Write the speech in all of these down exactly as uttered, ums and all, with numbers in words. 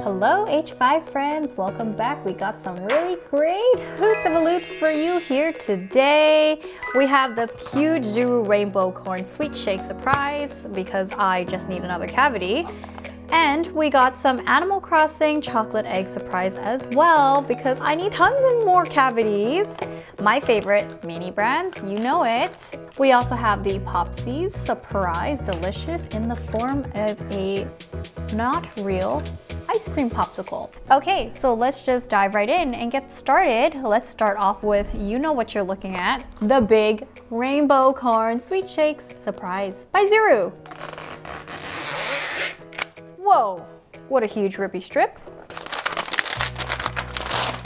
Hello H five friends, welcome back. We got some really great Hoots and Baloots for you here today. We have the huge Zuru Rainbow Corn Sweet Shake Surprise, because I just need another cavity. And we got some Animal Crossing Chocolate Egg Surprise as well, because I need tons of more cavities. My favorite mini brands, you know it. We also have the Popsies Surprise Delicious in the form of a not real ice cream popsicle. Okay, so let's just dive right in and get started. Let's start off with, you know what you're looking at, the big Rainbow Corn Sweet Shakes Surprise by Zuru. Whoa, what a huge rippy strip.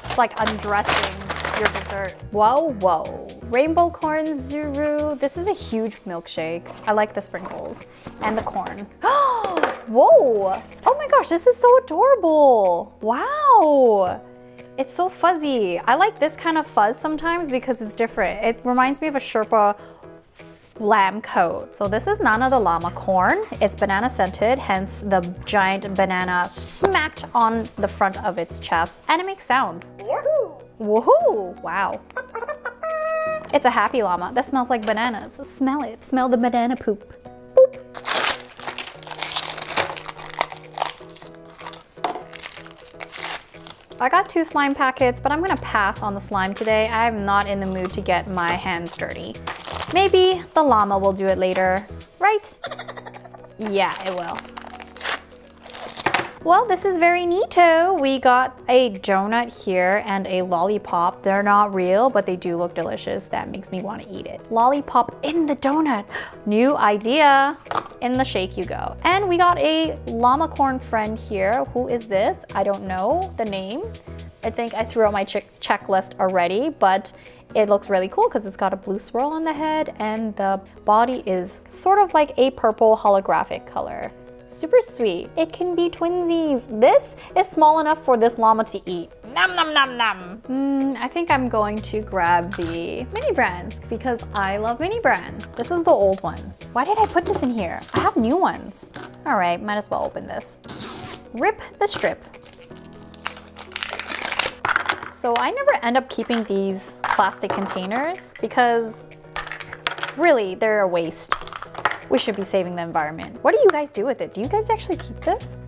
It's like undressing your dessert. Whoa, whoa. Rainbow Corn Zuru. This is a huge milkshake. I like the sprinkles and the corn. Whoa. Oh my gosh, this is so adorable. Wow. It's so fuzzy. I like this kind of fuzz sometimes because it's different. It reminds me of a Sherpa lamb coat. So this is Nana the llama corn. It's banana scented, hence the giant banana smacked on the front of its chest, and it makes sounds. Woohoo! Woohoo! Wow. It's a happy llama that smells like bananas. Smell it. Smell the banana poop. Boop. I got two slime packets, but I'm gonna pass on the slime today. I'm not in the mood to get my hands dirty. Maybe the llama will do it later, right? Yeah, it will. Well, this is very neato. We got a donut here and a lollipop. They're not real, but they do look delicious. That makes me want to eat it. Lollipop in the donut. New idea. In the shake you go. And we got a llama corn friend here. Who is this? I don't know the name. I think I threw out my check checklist already, but it looks really cool because it's got a blue swirl on the head and the body is sort of like a purple holographic color. Super sweet. It can be twinsies. This is small enough for this llama to eat. Nom nom nom nom. Mm, I think I'm going to grab the mini brands because I love mini brands. This is the old one. Why did I put this in here? I have new ones. All right, might as well open this. Rip the strip. So I never end up keeping these plastic containers because really they're a waste. We should be saving the environment. What do you guys do with it? Do you guys actually keep this?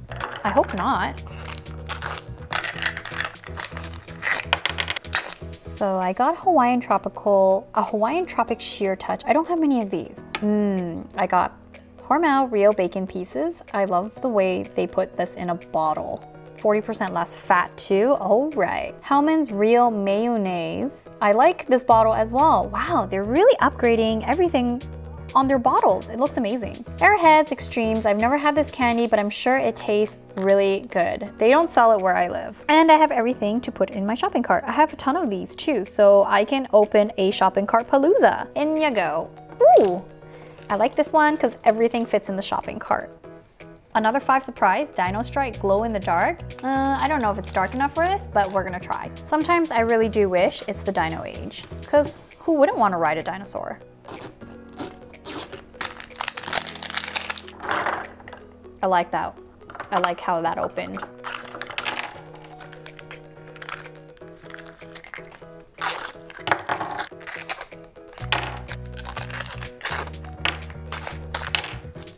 I hope not. So I got Hawaiian Tropical, a Hawaiian Tropic Sheer Touch. I don't have many of these. Mmm, I got Hormel Real Bacon Pieces. I love the way they put this in a bottle. forty percent less fat too, all right. Hellman's Real Mayonnaise. I like this bottle as well. Wow, they're really upgrading everything on their bottles. It looks amazing. Airheads Extremes. I've never had this candy, but I'm sure it tastes really good. They don't sell it where I live. And I have everything to put in my shopping cart. I have a ton of these too, so I can open a shopping cart palooza. In you go. Ooh, I like this one because everything fits in the shopping cart. Another five surprise, Dino Strike glow in the dark. Uh, I don't know if it's dark enough for this, but we're gonna try. Sometimes I really do wish it's the dino age, because who wouldn't want to ride a dinosaur? I like that. I like how that opened.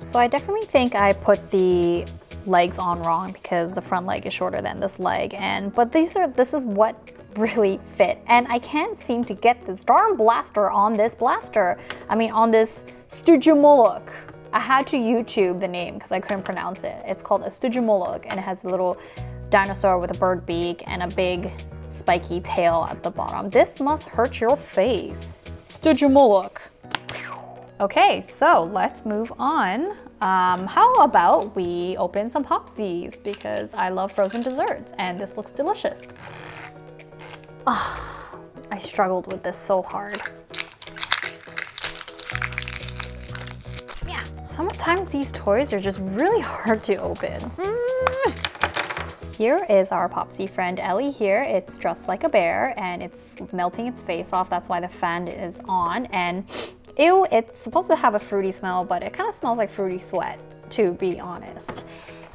So I definitely think I put the legs on wrong because the front leg is shorter than this leg, and but these are this is what really fit, and I can't seem to get this darn blaster on this blaster. I mean on this Stygimoloch. I had to YouTube the name because I couldn't pronounce it. It's called a Stygimoloch, and it has a little dinosaur with a bird beak and a big spiky tail at the bottom. This must hurt your face. Stygimoloch. Okay, so let's move on. Um, how about we open some Popsies, because I love frozen desserts and this looks delicious. Oh, I struggled with this so hard. Yeah, sometimes these toys are just really hard to open. Mm. Here is our Popsy friend Ellie here. It's dressed like a bear and it's melting its face off. That's why the fan is on, and ew, it's supposed to have a fruity smell, but it kind of smells like fruity sweat, to be honest.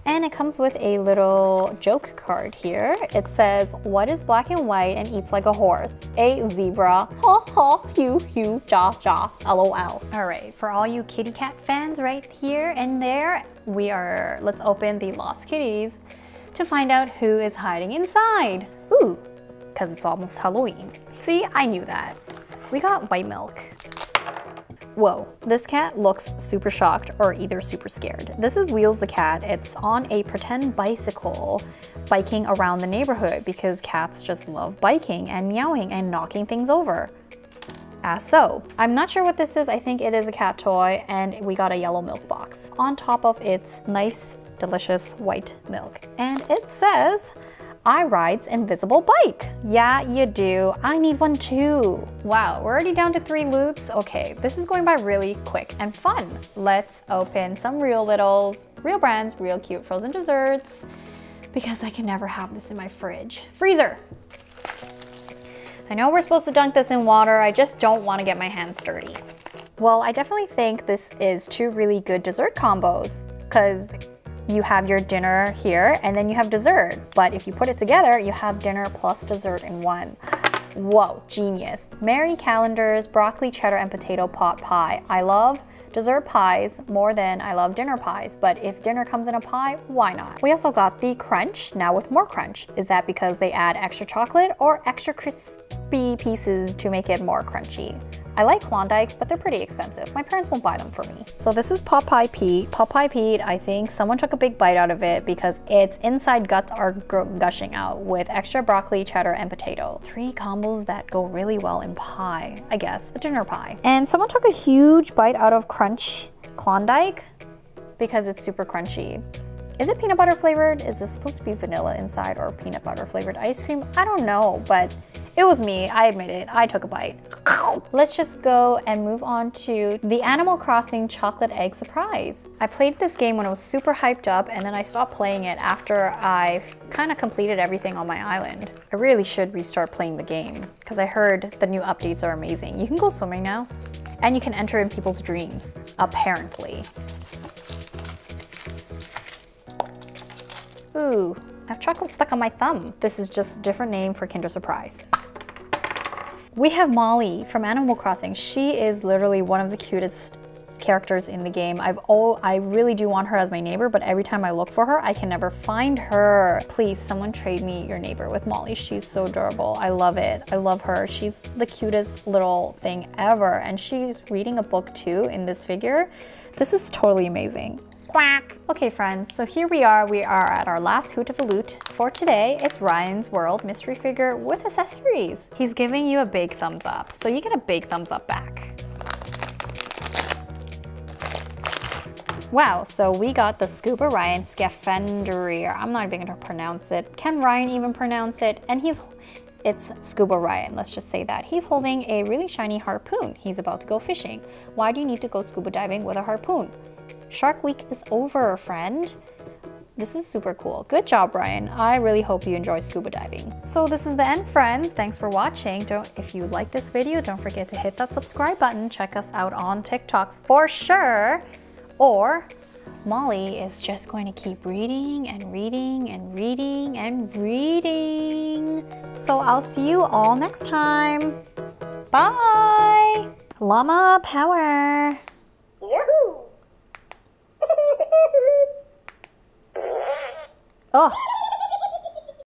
And it comes with a little joke card here. It says, what is black and white and eats like a horse? A zebra. Ha ha, hu hu, ja ja, lol. All right, for all you kitty cat fans right here and there, we are, let's open the Lost Kitties to find out who is hiding inside. Ooh, because it's almost Halloween. See, I knew that. We got white milk. Whoa, this cat looks super shocked or either super scared. This is Wheels the cat. It's on a pretend bicycle biking around the neighborhood because cats just love biking and meowing and knocking things over. As so. I'm not sure what this is. I think it is a cat toy, and we got a yellow milk box on top of its nice, delicious white milk. And it says, I rides invisible bike. Yeah, you do. I need one too. Wow, we're already down to three loots. Okay, this is going by really quick and fun. Let's open some Real Littles, real brands, real cute frozen desserts, because I can never have this in my fridge. Freezer. I know we're supposed to dunk this in water. I just don't want to get my hands dirty. Well, I definitely think this is two really good dessert combos, because you have your dinner here and then you have dessert. But if you put it together, you have dinner plus dessert in one. Whoa, genius. Marie Callender's broccoli cheddar and potato pot pie. I love dessert pies more than I love dinner pies, but if dinner comes in a pie, why not? We also got the crunch, now with more crunch. Is that because they add extra chocolate or extra crispy pieces to make it more crunchy? I like Klondikes, but they're pretty expensive. My parents won't buy them for me. So this is Popeye Pete. Popeye Pete, I think someone took a big bite out of it because its inside guts are gushing out with extra broccoli, cheddar, and potato. Three combos that go really well in pie, I guess, a dinner pie. And someone took a huge bite out of Crunch Klondike because it's super crunchy. Is it peanut butter flavored? Is this supposed to be vanilla inside or peanut butter flavored ice cream? I don't know, but it was me, I admit it, I took a bite. Let's just go and move on to the Animal Crossing Chocolate Egg Surprise. I played this game when I was super hyped up, and then I stopped playing it after I kind of completed everything on my island. I really should restart playing the game, because I heard the new updates are amazing. You can go swimming now, and you can enter in people's dreams, apparently. Ooh, I have chocolate stuck on my thumb. This is just a different name for Kinder Surprise. We have Molly from Animal Crossing. She is literally one of the cutest characters in the game. I've oh, I really do want her as my neighbor, but every time I look for her, I can never find her. Please, someone trade me your neighbor with Molly. She's so adorable. I love it. I love her. She's the cutest little thing ever. And she's reading a book too in this figure. This is totally amazing. Quack. Okay friends, so here we are. We are at our last hoot of a loot for today. It's Ryan's World mystery figure with accessories. He's giving you a big thumbs up, so you get a big thumbs up back. Wow, so we got the Scuba Ryan Scaphandrier. I'm not even gonna pronounce it. Can Ryan even pronounce it? And he's, it's Scuba Ryan, let's just say that. He's holding a really shiny harpoon. He's about to go fishing. Why do you need to go scuba diving with a harpoon? Shark Week is over, friend. This is super cool. Good job, Brian. I really hope you enjoy scuba diving. So this is the end, friends. Thanks for watching. Don't, if you like this video, don't forget to hit that subscribe button. Check us out on TikTok for sure. Or Molly is just going to keep reading and reading and reading and reading. So I'll see you all next time. Bye. Llama power. Yahoo. Oh.